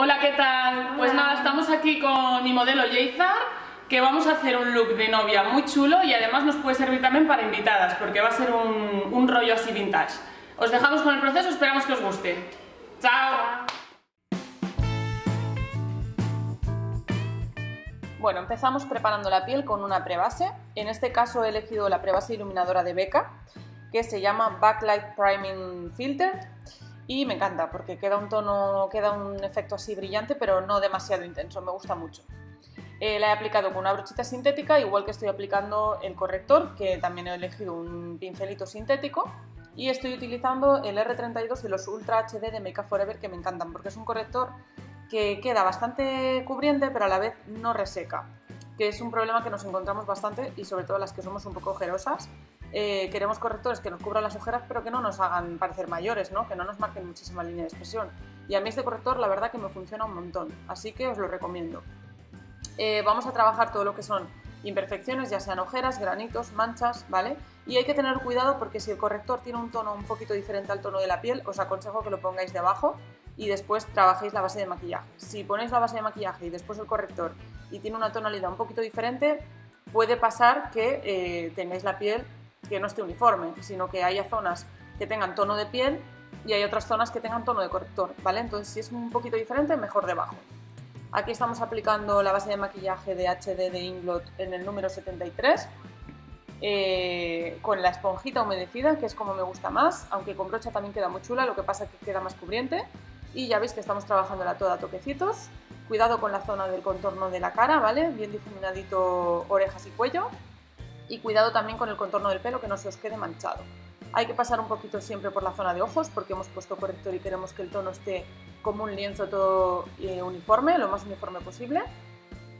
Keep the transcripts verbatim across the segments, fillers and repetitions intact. Hola, ¿qué tal? Pues nada, estamos aquí con mi modelo Yeiza, que vamos a hacer un look de novia muy chulo y además nos puede servir también para invitadas, porque va a ser un, un rollo así vintage. Os dejamos con el proceso, esperamos que os guste. ¡Chao! Bueno, empezamos preparando la piel con una prebase. En este caso he elegido la prebase iluminadora de Becca, que se llama Backlight Priming Filter, y me encanta porque queda un tono, queda un efecto así brillante, pero no demasiado intenso, me gusta mucho. Eh, la he aplicado con una brochita sintética, igual que estoy aplicando el corrector, que también he elegido un pincelito sintético, y estoy utilizando el R treinta y dos y los Ultra H D de Makeup Forever, que me encantan porque es un corrector que queda bastante cubriente pero a la vez no reseca, que es un problema que nos encontramos bastante y sobre todo las que somos un poco ojerosas. Eh, queremos correctores que nos cubran las ojeras pero que no nos hagan parecer mayores, ¿no? Que no nos marquen muchísima línea de expresión, y a mí este corrector la verdad que me funciona un montón, así que os lo recomiendo. Eh, vamos a trabajar todo lo que son imperfecciones, ya sean ojeras, granitos, manchas, ¿vale? Y hay que tener cuidado porque si el corrector tiene un tono un poquito diferente al tono de la piel, os aconsejo que lo pongáis debajo y después trabajéis la base de maquillaje. Si ponéis la base de maquillaje y después el corrector y tiene una tonalidad un poquito diferente, puede pasar que eh, tengáis la piel que no esté uniforme, sino que haya zonas que tengan tono de piel y hay otras zonas que tengan tono de corrector, ¿vale? Entonces si es un poquito diferente, mejor debajo. Aquí estamos aplicando la base de maquillaje de H D de Inglot en el número setenta y tres, eh, con la esponjita humedecida, que es como me gusta más, aunque con brocha también queda muy chula, lo que pasa es que queda más cubriente. Y ya veis que estamos trabajándola toda a toquecitos. Cuidado con la zona del contorno de la cara, ¿vale? Bien difuminadito orejas y cuello. Y cuidado también con el contorno del pelo, que no se os quede manchado. Hay que pasar un poquito siempre por la zona de ojos, porque hemos puesto corrector y queremos que el tono esté como un lienzo todo eh, uniforme, lo más uniforme posible,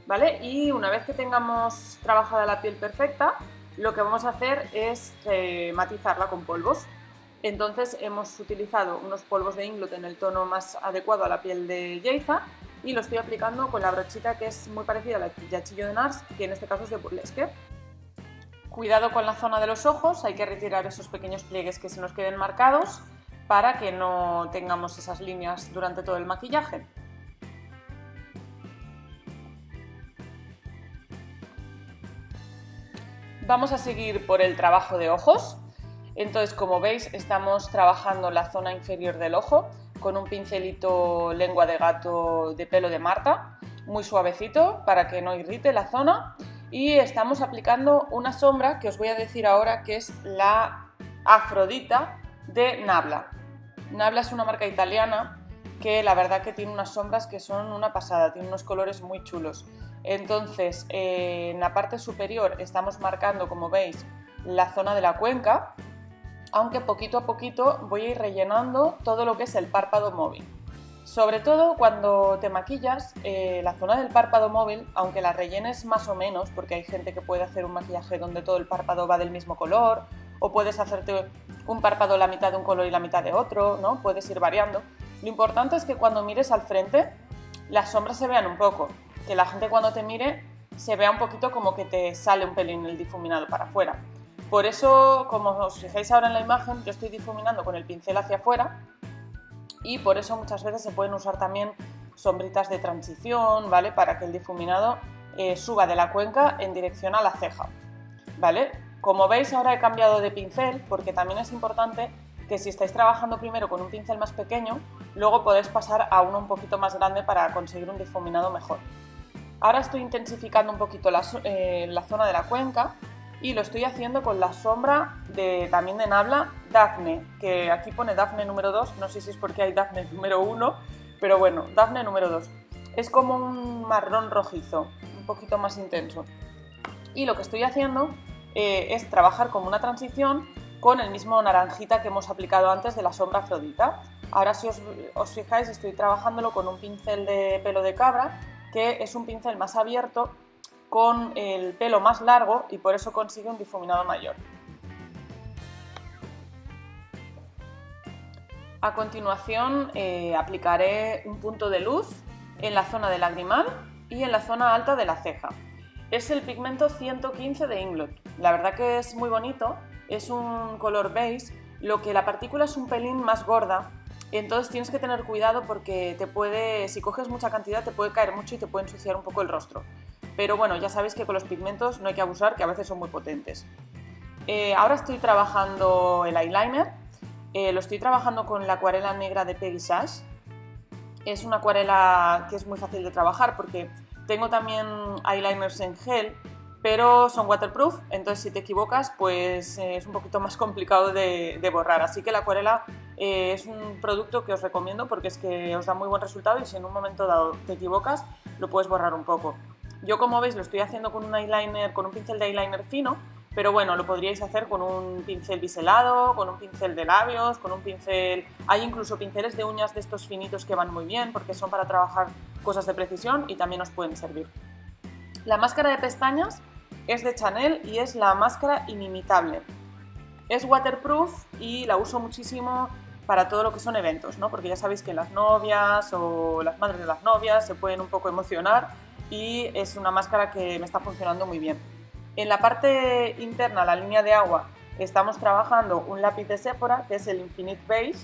¿vale? Y una vez que tengamos trabajada la piel perfecta, lo que vamos a hacer es eh, matizarla con polvos. Entonces hemos utilizado unos polvos de Inglot en el tono más adecuado a la piel de Yeiza y lo estoy aplicando con la brochita que es muy parecida a la Yachillo Nars, que en este caso es de Burlesque. Cuidado con la zona de los ojos, hay que retirar esos pequeños pliegues que se nos queden marcados para que no tengamos esas líneas durante todo el maquillaje. Vamos a seguir por el trabajo de ojos. Entonces, como veis, estamos trabajando la zona inferior del ojo con un pincelito lengua de gato de pelo de Marta, muy suavecito para que no irrite la zona, y estamos aplicando una sombra que os voy a decir ahora, que es la Afrodita de Nabla. Nabla es una marca italiana que la verdad que tiene unas sombras que son una pasada, tiene unos colores muy chulos. Entonces, eh, en la parte superior estamos marcando, como veis, la zona de la cuenca, aunque poquito a poquito voy a ir rellenando todo lo que es el párpado móvil. Sobre todo cuando te maquillas, eh, la zona del párpado móvil, aunque la rellenes más o menos, porque hay gente que puede hacer un maquillaje donde todo el párpado va del mismo color, o puedes hacerte un párpado la mitad de un color y la mitad de otro, ¿no? Puedes ir variando. Lo importante es que cuando mires al frente, las sombras se vean un poco, que la gente cuando te mire se vea un poquito como que te sale un pelín el difuminado para afuera. Por eso, como os fijáis ahora en la imagen, yo estoy difuminando con el pincel hacia afuera, y por eso muchas veces se pueden usar también sombritas de transición, ¿vale? Para que el difuminado eh, suba de la cuenca en dirección a la ceja, ¿vale? Como veis, ahora he cambiado de pincel porque también es importante que si estáis trabajando primero con un pincel más pequeño, luego podéis pasar a uno un poquito más grande para conseguir un difuminado mejor. Ahora estoy intensificando un poquito la, eh, la zona de la cuenca, y lo estoy haciendo con la sombra de, también de Nabla, Daphne, que aquí pone Daphne número dos, no sé si es porque hay Daphne número uno, pero bueno, Daphne número dos. Es como un marrón rojizo, un poquito más intenso. Y lo que estoy haciendo eh, es trabajar como una transición con el mismo naranjita que hemos aplicado antes de la sombra Afrodita. Ahora si os, os fijáis, estoy trabajándolo con un pincel de pelo de cabra, que es un pincel más abierto, con el pelo más largo, y por eso consigue un difuminado mayor. A continuación eh, aplicaré un punto de luz en la zona del lagrimal y en la zona alta de la ceja. Es el pigmento ciento quince de Inglot, la verdad que es muy bonito, es un color beige, lo que la partícula es un pelín más gorda, Entonces tienes que tener cuidado porque te puede, si coges mucha cantidad te puede caer mucho y te puede ensuciar un poco el rostro. Pero bueno, ya sabéis que con los pigmentos no hay que abusar, que a veces son muy potentes. Eh, ahora estoy trabajando el eyeliner, eh, lo estoy trabajando con la acuarela negra de Peggy Sash. Es una acuarela que es muy fácil de trabajar porque tengo también eyeliners en gel, pero son waterproof, entonces si te equivocas pues eh, es un poquito más complicado de, de borrar. Así que la acuarela eh, es un producto que os recomiendo porque es que os da muy buen resultado y si en un momento dado te equivocas lo puedes borrar un poco. Yo, como veis, lo estoy haciendo con un eyeliner, con un pincel de eyeliner fino, pero bueno, lo podríais hacer con un pincel biselado, con un pincel de labios, con un pincel... Hay incluso pinceles de uñas de estos finitos que van muy bien porque son para trabajar cosas de precisión y también os pueden servir. La máscara de pestañas es de Chanel y es la máscara inimitable. Es waterproof y la uso muchísimo para todo lo que son eventos, ¿no? Porque ya sabéis que las novias o las madres de las novias se pueden un poco emocionar y es una máscara que me está funcionando muy bien. En la parte interna, la línea de agua, estamos trabajando un lápiz de Sephora, que es el Infinite Beige,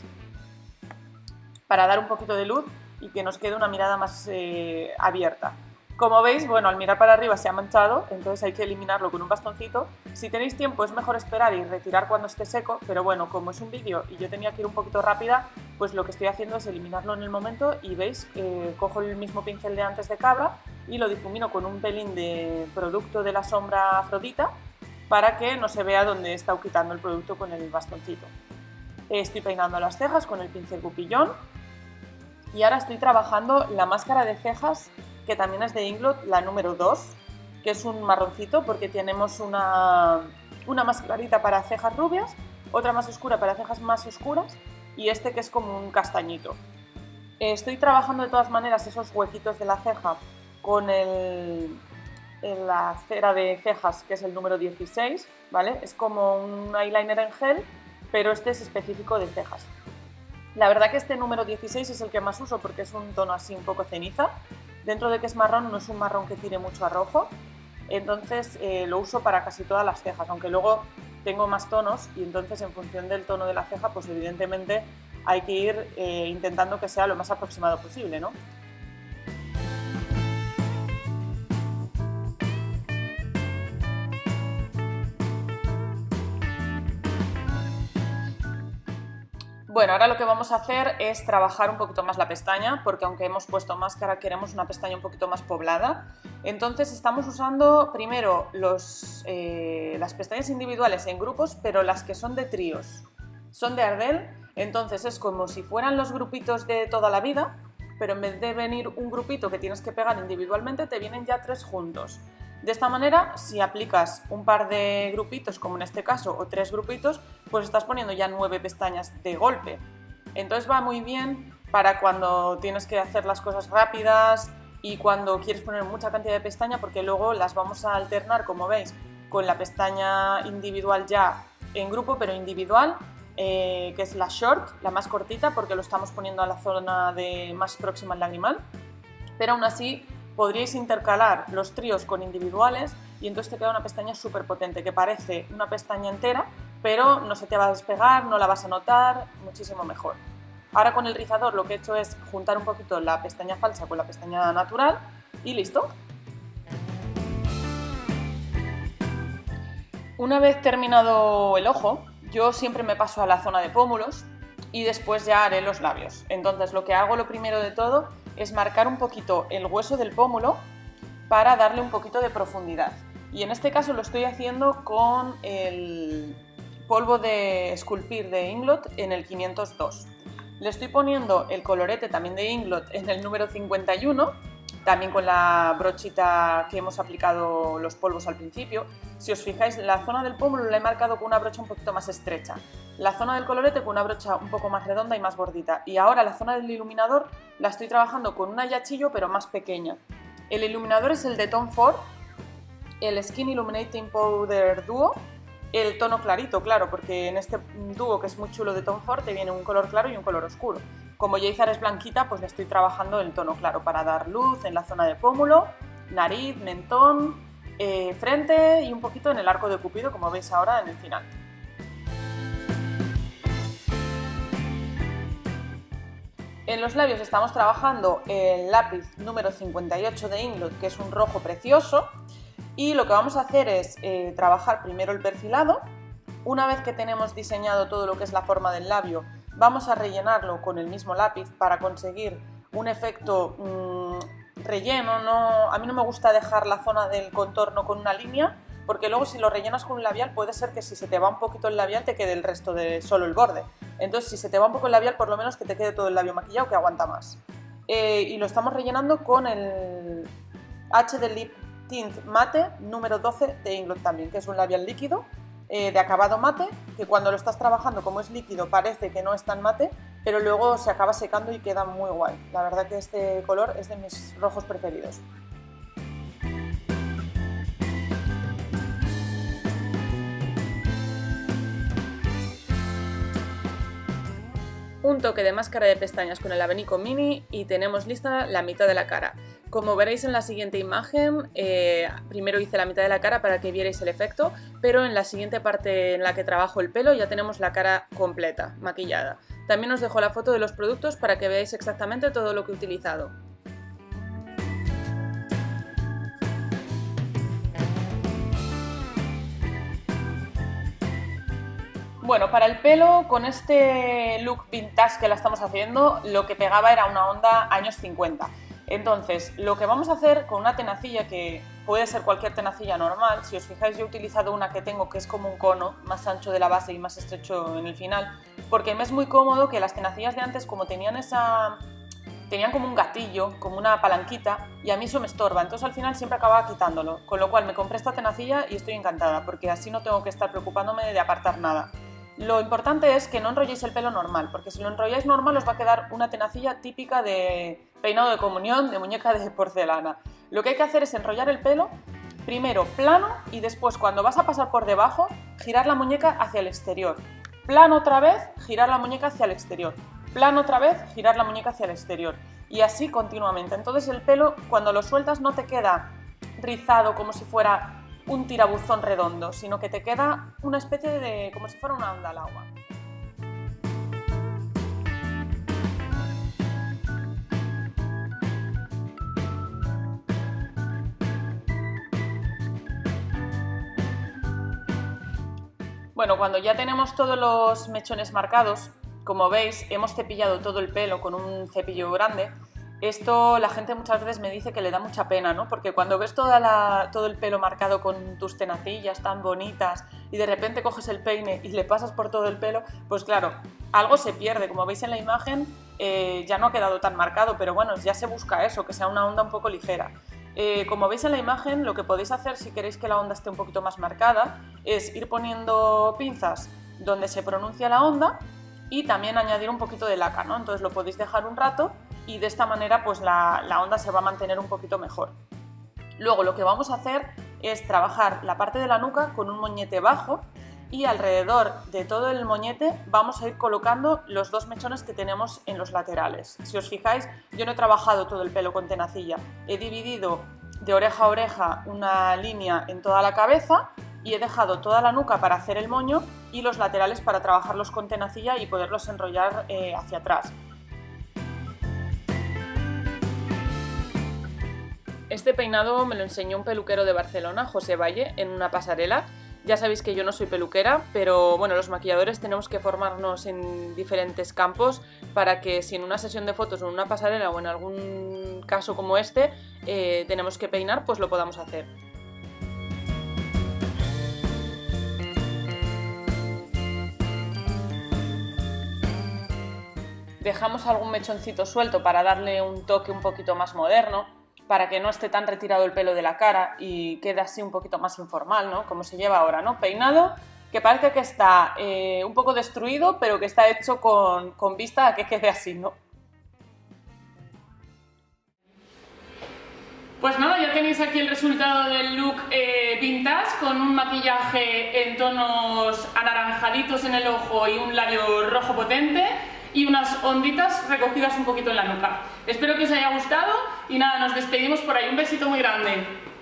para dar un poquito de luz y que nos quede una mirada más eh, abierta. Como veis, bueno, al mirar para arriba se ha manchado, entonces hay que eliminarlo con un bastoncito. Si tenéis tiempo es mejor esperar y retirar cuando esté seco, pero bueno, como es un vídeo y yo tenía que ir un poquito rápida, pues lo que estoy haciendo es eliminarlo en el momento y veis, eh, cojo el mismo pincel de antes de cabra y lo difumino con un pelín de producto de la sombra Afrodita para que no se vea donde he estado quitando el producto con el bastoncito. Estoy peinando las cejas con el pincel cupillón y ahora estoy trabajando la máscara de cejas, que también es de Inglot, la número dos, que es un marroncito porque tenemos una, una más clarita para cejas rubias, otra más oscura para cejas más oscuras y este que es como un castañito. Estoy trabajando de todas maneras esos huequitos de la ceja con el, el, la cera de cejas, que es el número dieciséis, ¿vale? Es como un eyeliner en gel, pero este es específico de cejas. La verdad que este número dieciséis es el que más uso porque es un tono así un poco ceniza. Dentro de que es marrón, no es un marrón que tire mucho a rojo, entonces eh, lo uso para casi todas las cejas, aunque luego tengo más tonos y entonces en función del tono de la ceja, pues evidentemente hay que ir eh, intentando que sea lo más aproximado posible, ¿no? Bueno, ahora lo que vamos a hacer es trabajar un poquito más la pestaña, porque aunque hemos puesto máscara queremos una pestaña un poquito más poblada. Entonces estamos usando primero los, eh, las pestañas individuales en grupos, pero las que son de tríos. Son de Ardell, entonces es como si fueran los grupitos de toda la vida, pero en vez de venir un grupito que tienes que pegar individualmente, te vienen ya tres juntos. De esta manera, si aplicas un par de grupitos, como en este caso, o tres grupitos, pues estás poniendo ya nueve pestañas de golpe. Entonces va muy bien para cuando tienes que hacer las cosas rápidas y cuando quieres poner mucha cantidad de pestaña, porque luego las vamos a alternar, como veis, con la pestaña individual ya en grupo, pero individual, eh, que es la short, la más cortita, porque lo estamos poniendo a la zona de más próxima al lagrimal, pero aún así podríais intercalar los tríos con individuales y entonces te queda una pestaña súper potente que parece una pestaña entera, pero no se te va a despegar, no la vas a notar, muchísimo mejor. Ahora con el rizador lo que he hecho es juntar un poquito la pestaña falsa con la pestaña natural y listo. Una vez terminado el ojo, yo siempre me paso a la zona de pómulos y después ya haré los labios. Entonces lo que hago lo primero de todo es marcar un poquito el hueso del pómulo para darle un poquito de profundidad. Y en este caso lo estoy haciendo con el polvo de esculpir de Inglot en el quinientos dos. Le estoy poniendo el colorete también de Inglot en el número cincuenta y uno, también con la brochita que hemos aplicado los polvos al principio. Si os fijáis, la zona del pómulo la he marcado con una brocha un poquito más estrecha, la zona del colorete con una brocha un poco más redonda y más gordita, y ahora la zona del iluminador la estoy trabajando con una Yachillo pero más pequeña. El iluminador es el de Tom Ford, el Skin Illuminating Powder Duo, el tono clarito, claro, porque en este dúo que es muy chulo de Tom Ford te viene un color claro y un color oscuro. Como Yeiza es blanquita, pues le estoy trabajando el tono claro para dar luz en la zona de pómulo, nariz, mentón, eh, frente y un poquito en el arco de Cupido, como veis ahora en el final. En los labios estamos trabajando el lápiz número cincuenta y ocho de Inglot, que es un rojo precioso, y lo que vamos a hacer es eh, trabajar primero el perfilado. Una vez que tenemos diseñado todo lo que es la forma del labio, vamos a rellenarlo con el mismo lápiz para conseguir un efecto mmm, relleno. No, a mí no me gusta dejar la zona del contorno con una línea, porque luego si lo rellenas con un labial puede ser que si se te va un poquito el labial te quede el resto de solo el borde. Entonces si se te va un poco el labial, por lo menos que te quede todo el labio maquillado, que aguanta más. Eh, y lo estamos rellenando con el H D Lip Tint Mate número doce de Inglot también, que es un labial líquido eh, de acabado mate, que cuando lo estás trabajando, como es líquido, parece que no es tan mate, pero luego se acaba secando y queda muy guay. La verdad que este color es de mis rojos preferidos. Un toque de máscara de pestañas con el abanico mini y tenemos lista la mitad de la cara. Como veréis en la siguiente imagen, eh, primero hice la mitad de la cara para que vierais el efecto, pero en la siguiente parte en la que trabajo el pelo ya tenemos la cara completa, maquillada. También os dejo la foto de los productos para que veáis exactamente todo lo que he utilizado. Bueno, para el pelo, con este look vintage que la estamos haciendo, lo que pegaba era una onda años cincuenta. Entonces, lo que vamos a hacer con una tenacilla, que puede ser cualquier tenacilla normal, si os fijáis yo he utilizado una que tengo que es como un cono, más ancho de la base y más estrecho en el final, porque me es muy cómodo que las tenacillas de antes, como tenían esa... tenían como un gatillo, como una palanquita, y a mí eso me estorba, entonces al final siempre acababa quitándolo, con lo cual me compré esta tenacilla y estoy encantada, porque así no tengo que estar preocupándome de apartar nada. Lo importante es que no enrolléis el pelo normal, porque si lo enrolláis normal os va a quedar una tenacilla típica de peinado de comunión, de muñeca de porcelana. Lo que hay que hacer es enrollar el pelo, primero plano, y después cuando vas a pasar por debajo, girar la muñeca hacia el exterior. Plano otra vez, girar la muñeca hacia el exterior. Plano otra vez, girar la muñeca hacia el exterior. Y así continuamente. Entonces el pelo, cuando lo sueltas, no te queda rizado como si fuera un tirabuzón redondo, sino que te queda una especie de... como si fuera una onda al agua. Bueno, cuando ya tenemos todos los mechones marcados, como veis, hemos cepillado todo el pelo con un cepillo grande. Esto la gente muchas veces me dice que le da mucha pena, ¿no? Porque cuando ves toda la, todo el pelo marcado con tus tenacillas tan bonitas y de repente coges el peine y le pasas por todo el pelo, pues claro, algo se pierde. Como veis en la imagen, eh, ya no ha quedado tan marcado, pero bueno, ya se busca eso, que sea una onda un poco ligera. Eh, como veis en la imagen, lo que podéis hacer si queréis que la onda esté un poquito más marcada es ir poniendo pinzas donde se pronuncia la onda y también añadir un poquito de laca, ¿no? Entonces lo podéis dejar un rato y de esta manera pues la, la onda se va a mantener un poquito mejor. Luego lo que vamos a hacer es trabajar la parte de la nuca con un moñete bajo y alrededor de todo el moñete vamos a ir colocando los dos mechones que tenemos en los laterales. Si os fijáis, yo no he trabajado todo el pelo con tenacilla, he dividido de oreja a oreja una línea en toda la cabeza y he dejado toda la nuca para hacer el moño y los laterales para trabajarlos con tenacilla y poderlos enrollar eh, hacia atrás. Este peinado me lo enseñó un peluquero de Barcelona, José Valle, en una pasarela. Ya sabéis que yo no soy peluquera, pero bueno, los maquilladores tenemos que formarnos en diferentes campos para que si en una sesión de fotos o en una pasarela o en algún caso como este eh, tenemos que peinar, pues lo podamos hacer. Dejamos algún mechoncito suelto para darle un toque un poquito más moderno, para que no esté tan retirado el pelo de la cara y quede así un poquito más informal, ¿no? Como se lleva ahora, ¿no? Peinado que parece que está eh, un poco destruido, pero que está hecho con, con vista a que quede así, ¿no? Pues nada, ya tenéis aquí el resultado del look eh, vintage, con un maquillaje en tonos anaranjaditos en el ojo y un labio rojo potente, y unas onditas recogidas un poquito en la nuca. Espero que os haya gustado y nada, nos despedimos por ahí. Un besito muy grande.